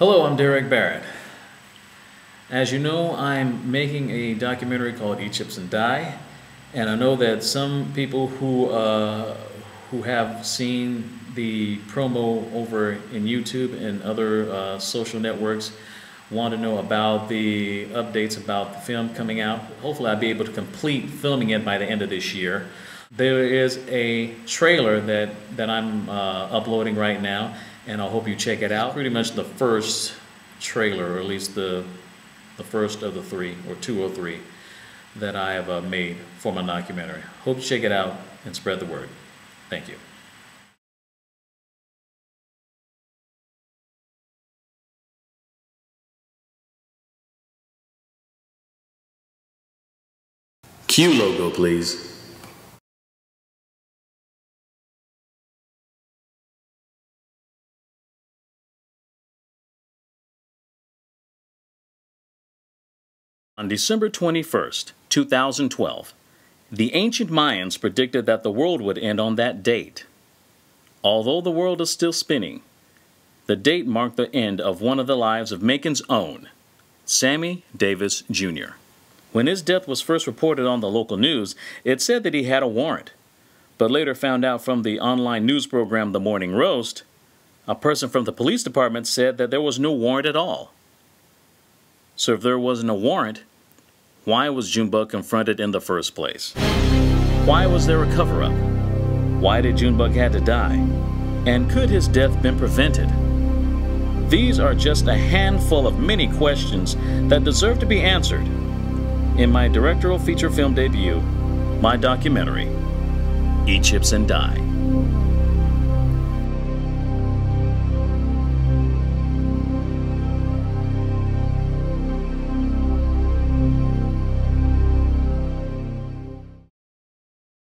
Hello, I'm Derrick Barrett. As you know, I'm making a documentary called Eat Chips and Die, and I know that some people who have seen the promo over in YouTube and other social networks want to know about the updates about the film coming out. Hopefully I'll be able to complete filming it by the end of this year. There is a trailer that I'm uploading right now, and I hope you check it out. It's pretty much the first trailer, or at least the first of the three, or two or three, that I have made for my documentary. Hope you check it out and spread the word. Thank you. Q logo, please. On December 21st, 2012, the ancient Mayans predicted that the world would end on that date. Although the world is still spinning, the date marked the end of one of the lives of Macon's own, Sammie Davis, Jr. When his death was first reported on the local news, it said that he had a warrant, but later found out from the online news program The Morning Roast, a person from the police department said that there was no warrant at all. So if there wasn't a warrant, why was Junebug confronted in the first place? Why was there a cover-up? Why did Junebug have to die? And could his death been prevented? These are just a handful of many questions that deserve to be answered in my directorial feature film debut, my documentary, Eat Chips and Die.